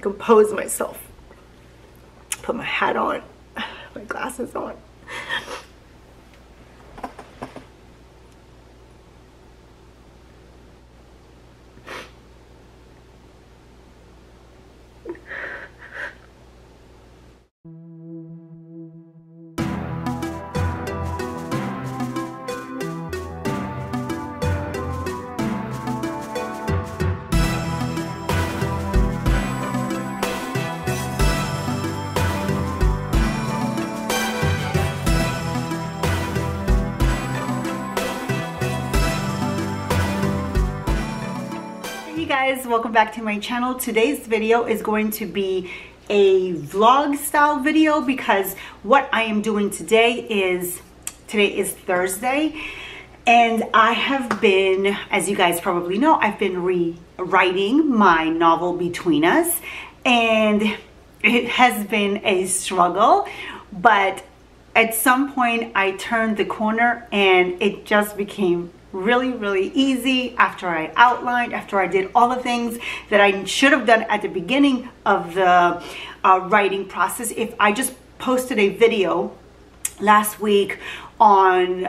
compose myself, put my hat on, my glasses on. Welcome back to my channel. Today's video is going to be a vlog style video because what I am doing today is Thursday, and I have been, as you guys probably know, I've been rewriting my novel Between Us, and it has been a struggle, but at some point I turned the corner and it just became really easy after I outlined, after I did all the things that I should have done at the beginning of the writing process. If I just posted a video last week on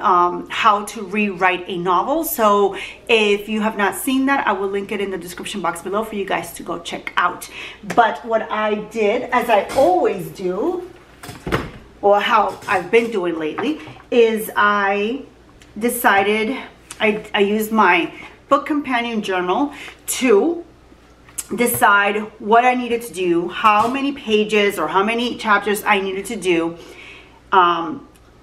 how to rewrite a novel, so if you have not seen that, I will link it in the description box below for you guys to go check out. But what I did, as I always do, or how I've been doing lately, is I decided I used my book companion journal to decide what I needed to do, how many pages or how many chapters I needed to do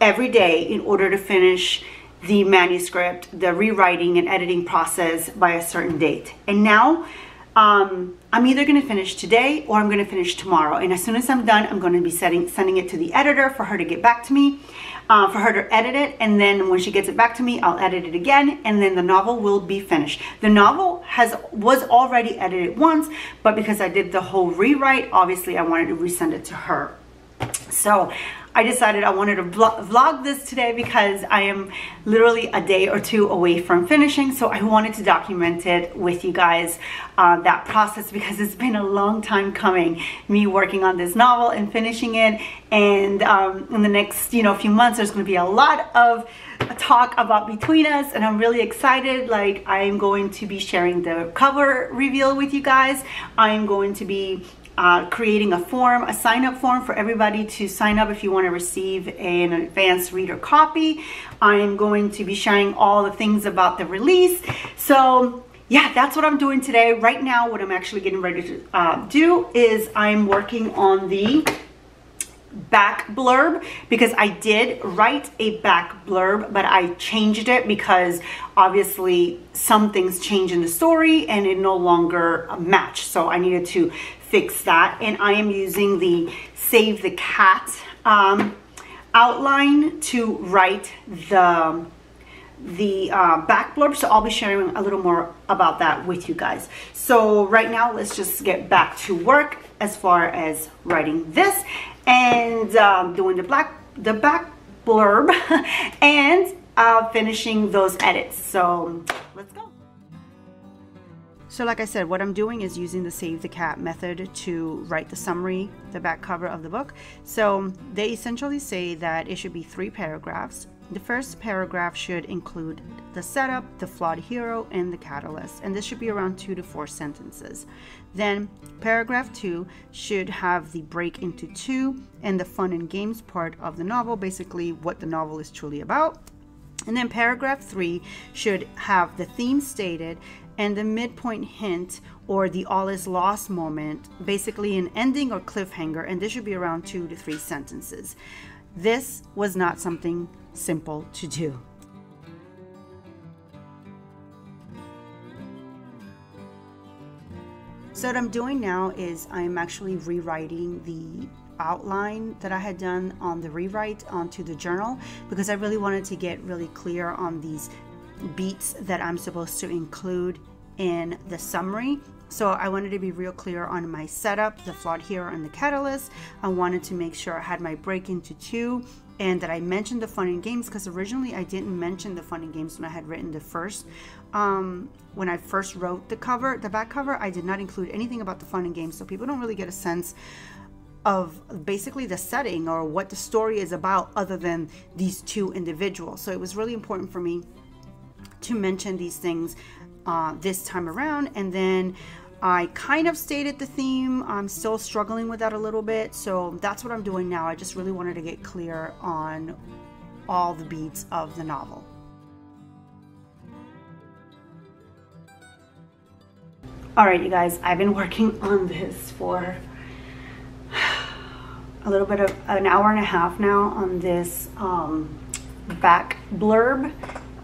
every day in order to finish the manuscript, the rewriting and editing process by a certain date. And now I'm either going to finish today or I'm going to finish tomorrow. And as soon as I'm done, I'm going to be sending it to the editor for her to get back to me, for her to edit it. And then when she gets it back to me, I'll edit it again. And then the novel will be finished. The novel was already edited once, but because I did the whole rewrite, obviously I wanted to resend it to her. So I decided I wanted to vlog this today because I am literally a day or two away from finishing, so I wanted to document it with you guys, that process, because it's been a long time coming, me working on this novel and finishing it. And in the next few months, there's going to be a lot of talk about Between Us, and I'm really excited. Like, I'm going to be sharing the cover reveal with you guys. I'm going to be creating a form, a sign-up form for everybody to sign up if you want to receive an advanced reader copy. I'm going to be sharing all the things about the release. So yeah, that's what I'm doing today. Right now, what I'm actually getting ready to do is I'm working on the back blurb, because I did write a back blurb, but I changed it because obviously some things change in the story and it no longer matched. So I needed to fix that, and I am using the Save the Cat outline to write the back blurb. So I'll be sharing a little more about that with you guys. So right now, let's just get back to work as far as writing this and doing the back blurb and finishing those edits. So let's go. So like I said, what I'm doing is using the Save the Cat method to write the summary, the back cover of the book. So they essentially say that it should be 3 paragraphs. The first paragraph should include the setup, the flawed hero, and the catalyst, and this should be around 2 to 4 sentences. Then paragraph 2 should have the break into 2 and the fun and games part of the novel, basically what the novel is truly about. And then paragraph 3 should have the theme stated and the midpoint hint, or the all is lost moment, basically an ending or cliffhanger, and this should be around 2 to 3 sentences. This was not something simple to do. So what I'm doing now is I'm actually rewriting the outline that I had done on the rewrite onto the journal, because I really wanted to get really clear on these beats that I'm supposed to include in the summary. So I wanted to be real clear on my setup, the flawed hero, and the catalyst. I wanted to make sure I had my break into 2 and that I mentioned the fun and games, because originally I didn't mention the fun and games when I had written the first. When I first wrote the cover, the back cover, I did not include anything about the fun and games, so people don't really get a sense of basically the setting or what the story is about other than these two individuals. So it was really important for me to mention these things this time around. And then I kind of stated the theme. I'm still struggling with that a little bit, so that's what I'm doing now. I just really wanted to get clear on all the beats of the novel. All right, you guys, I've been working on this for a little bit of an hour and a half now on this back blurb,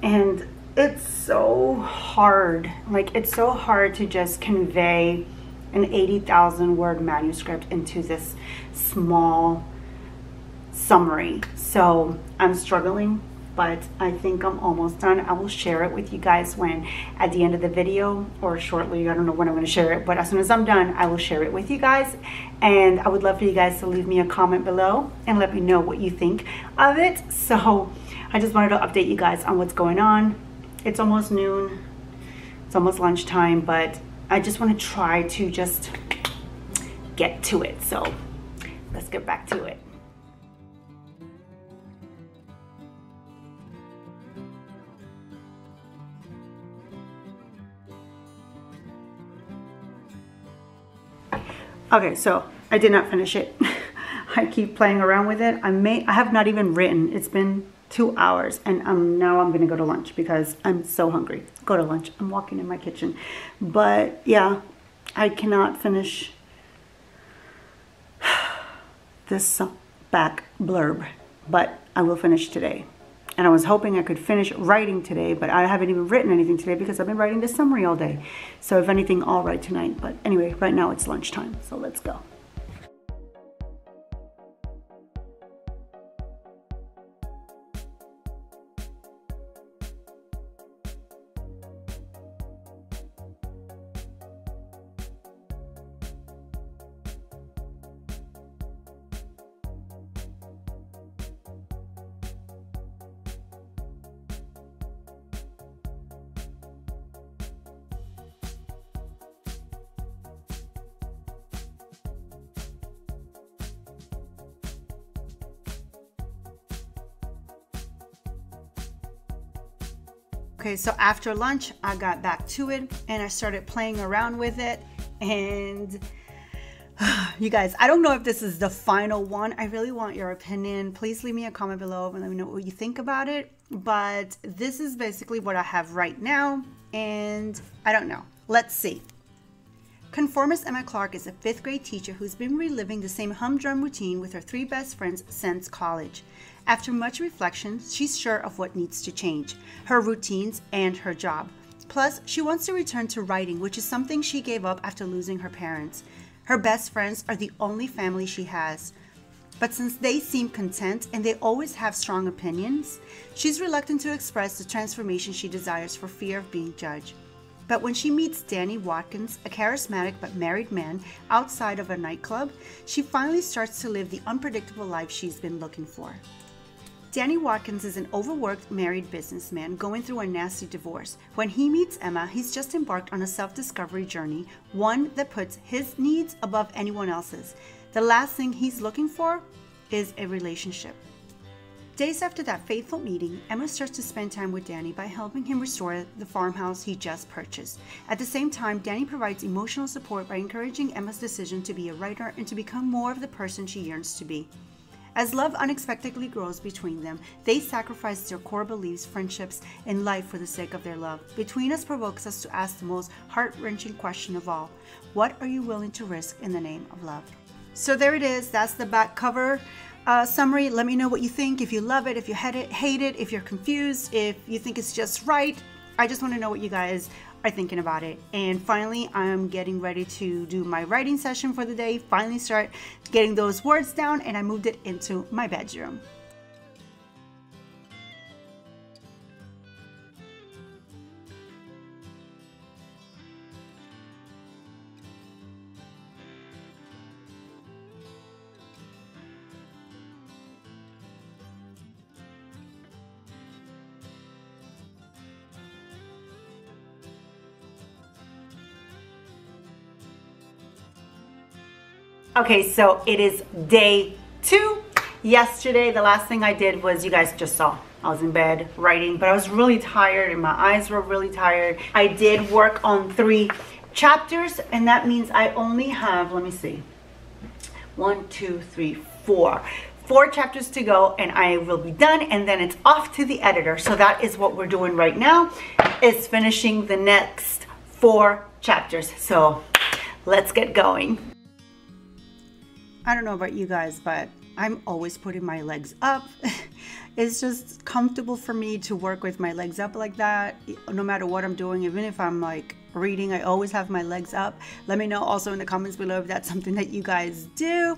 and it's so hard. Like, it's so hard to just convey an 80,000 word manuscript into this small summary. So I'm struggling, but I think I'm almost done. I will share it with you guys when, at the end of the video or shortly, I don't know when I'm going to share it, but as soon as I'm done, I will share it with you guys. And I would love for you guys to leave me a comment below and let me know what you think of it. So I just wanted to update you guys on what's going on. It's almost noon, it's almost lunchtime, but I just want to try to just get to it. So let's get back to it. Okay, so I did not finish it. I keep playing around with it. I have not even written. It's been 2 hours, and now I'm gonna go to lunch because I'm so hungry. Go to lunch. I'm walking in my kitchen. But yeah, I cannot finish this back blurb, but I will finish today. And I was hoping I could finish writing today, but I haven't even written anything today because I've been writing this summary all day. So if anything, I'll write tonight. But anyway, right now it's lunchtime, so let's go. Okay, so after lunch, I got back to it and I started playing around with it. And you guys, I don't know if this is the final one. I really want your opinion. Please leave me a comment below and let me know what you think about it. But this is basically what I have right now. And I don't know. Let's see. Conformist Emma Clark is a fifth grade teacher who's been reliving the same humdrum routine with her three best friends since college. After much reflection, she's sure of what needs to change, her routines and her job. Plus, she wants to return to writing, which is something she gave up after losing her parents. Her best friends are the only family she has. But since they seem content and they always have strong opinions, she's reluctant to express the transformation she desires for fear of being judged. But when she meets Danny Watkins, a charismatic but married man, outside of a nightclub, she finally starts to live the unpredictable life she's been looking for. Danny Watkins is an overworked married businessman going through a nasty divorce. When he meets Emma, he's just embarked on a self-discovery journey, one that puts his needs above anyone else's. The last thing he's looking for is a relationship. Days after that fateful meeting, Emma starts to spend time with Danny by helping him restore the farmhouse he just purchased. At the same time, Danny provides emotional support by encouraging Emma's decision to be a writer and to become more of the person she yearns to be. As love unexpectedly grows between them, they sacrifice their core beliefs, friendships, and life for the sake of their love. Between Us provokes us to ask the most heart-wrenching question of all. What are you willing to risk in the name of love? So there it is. That's the back cover summary. Let me know what you think. If you love it, if you hate it, if you're confused, if you think it's just right. I just want to know what you guys are thinking about it. And finally, I'm getting ready to do my writing session for the day, finally start getting those words down, and I moved it into my bedroom. Okay, so it is day 2. Yesterday, the last thing I did was, you guys just saw, I was in bed writing, but I was really tired and my eyes were really tired. I did work on 3 chapters, and that means I only have, let me see, 1, 2, 3, 4 chapters to go, and I will be done, and then it's off to the editor. So that is what we're doing right now, is finishing the next 4 chapters. So let's get going. I don't know about you guys, but I'm always putting my legs up. It's just comfortable for me to work with my legs up like that, no matter what I'm doing. Even if I'm like reading, I always have my legs up. Let me know also in the comments below if that's something that you guys do.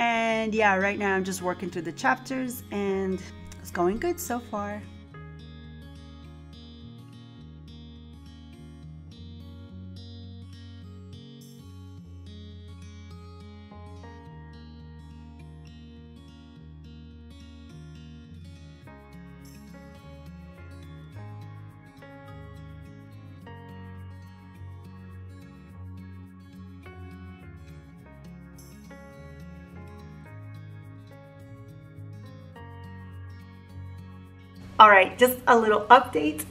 And yeah, right now I'm just working through the chapters and it's going good so far. All right, just a little update.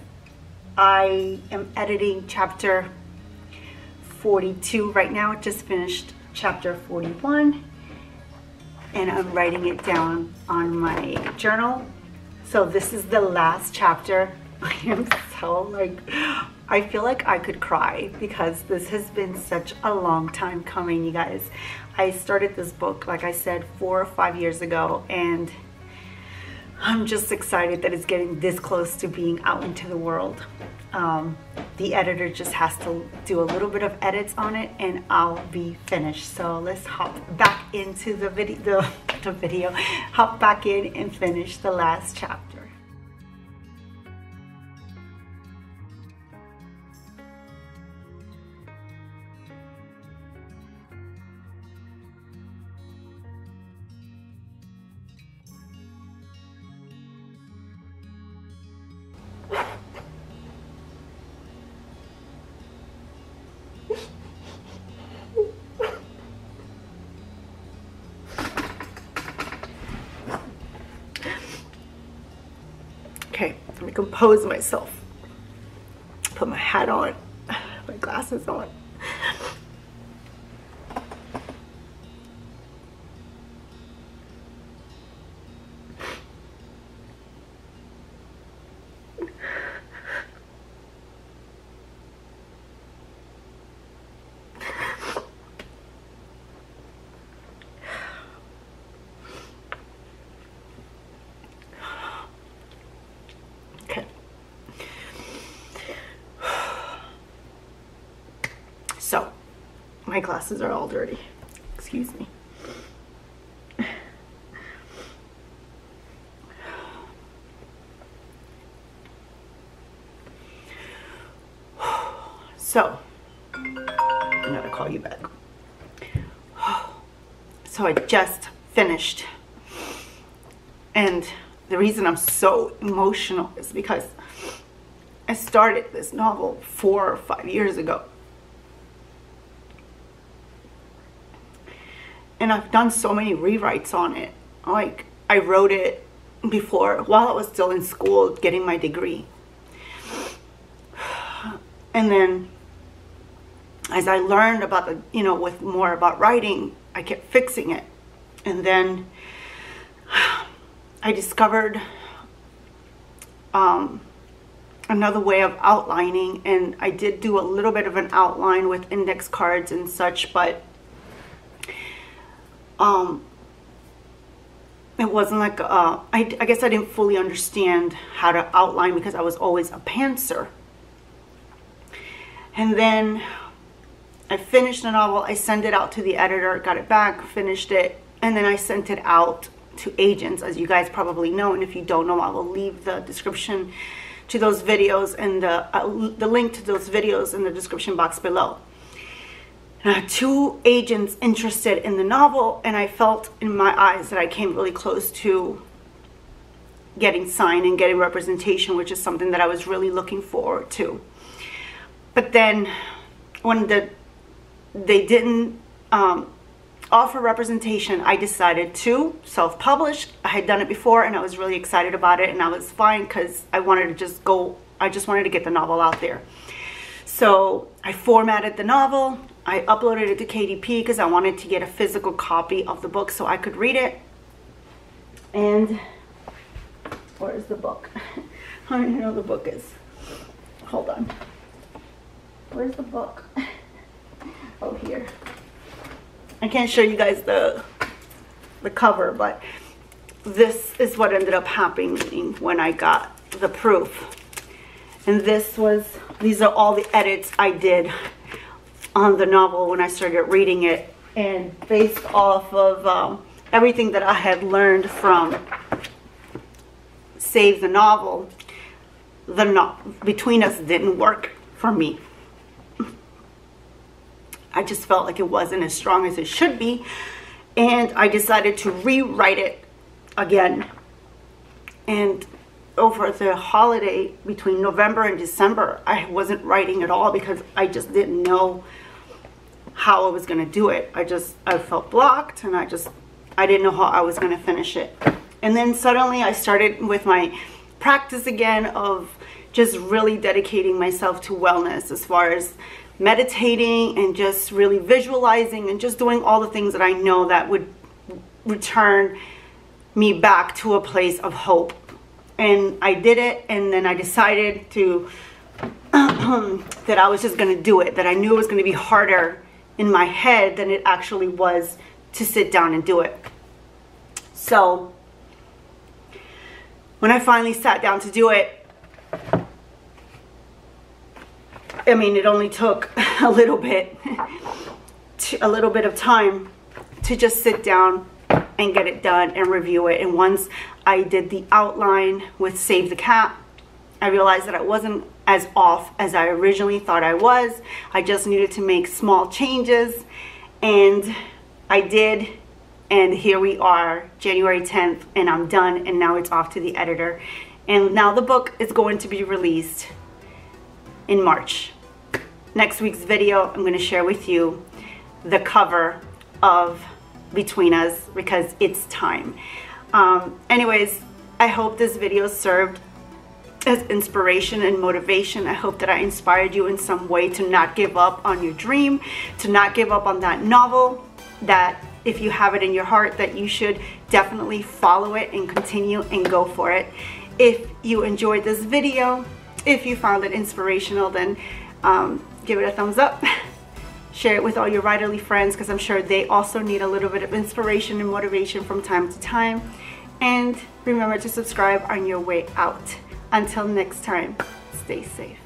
I am editing chapter 42 right now. I just finished chapter 41, and I'm writing it down on my journal. So this is the last chapter. I am so like, I feel like I could cry because this has been such a long time coming, you guys. I started this book, like I said, 4 or 5 years ago, and I'm just excited that it's getting this close to being out into the world. The editor just has to do a little bit of edits on it and I'll be finished. So let's hop back into the video, hop back in and finish the last chapter. Okay, let me compose myself, put my hat on, my glasses on. So, my glasses are all dirty. Excuse me. So, I'm gonna call you back. So I just finished. And the reason I'm so emotional is because I started this novel 4 or 5 years ago. And I've done so many rewrites on it. Like, I wrote it before, while I was still in school, getting my degree. And then, as I learned about the, you know, with more about writing, I kept fixing it. And then, I discovered another way of outlining. And I did do a little bit of an outline with index cards and such, but it wasn't like, I guess I didn't fully understand how to outline because I was always a pantser. And then I finished the novel, I sent it out to the editor, got it back, finished it, and then I sent it out to agents, as you guys probably know. And if you don't know, I will leave the description to those videos and the link to those videos in the description box below. 2 agents interested in the novel, and I felt in my eyes that I came really close to getting signed and getting representation, which is something that I was really looking forward to. But then when they didn't offer representation, I decided to self-publish. I had done it before and I was really excited about it, and I was fine because I wanted to just go, I just wanted to get the novel out there. So I formatted the novel, I uploaded it to KDP because I wanted to get a physical copy of the book so I could read it. And where is the book? I don't know where the book is. Hold on. Where's the book? Oh, here. I can't show you guys the cover, but this is what ended up happening when I got the proof. And this was, these are all the edits I did on the novel when I started reading it, and based off of everything that I had learned from Save the Novel, the Between Us didn't work for me. I just felt like it wasn't as strong as it should be, and I decided to rewrite it again. And over the holiday between November and December, I wasn't writing at all because I just didn't know how I was going to do it. I felt blocked, and I didn't know how I was going to finish it. And then suddenly I started with my practice again of just really dedicating myself to wellness as far as meditating and just really visualizing and just doing all the things that I know that would return me back to a place of hope. And I did it, and then I decided to that I was just going to do it, that I knew it was going to be harder in my head than it actually was to sit down and do it. So when I finally sat down to do it, I mean, it only took a little bit of time to just sit down and get it done and review it. And once I did the outline with Save the Cat, I realized that I wasn't as off as I originally thought I was. I just needed to make small changes, and I did. And here we are, January 10th, and I'm done, and now it's off to the editor. And now the book is going to be released in March. Next week's video, I'm going to share with you the cover of Between Us because it's time. Anyways, I hope this video served as inspiration and motivation. I hope that I inspired you in some way to not give up on your dream, to not give up on that novel, that if you have it in your heart, that you should definitely follow it and continue and go for it. If you enjoyed this video, if you found it inspirational, then give it a thumbs up. Share it with all your writerly friends, because I'm sure they also need a little bit of inspiration and motivation from time to time. And remember to subscribe on your way out. Until next time, stay safe.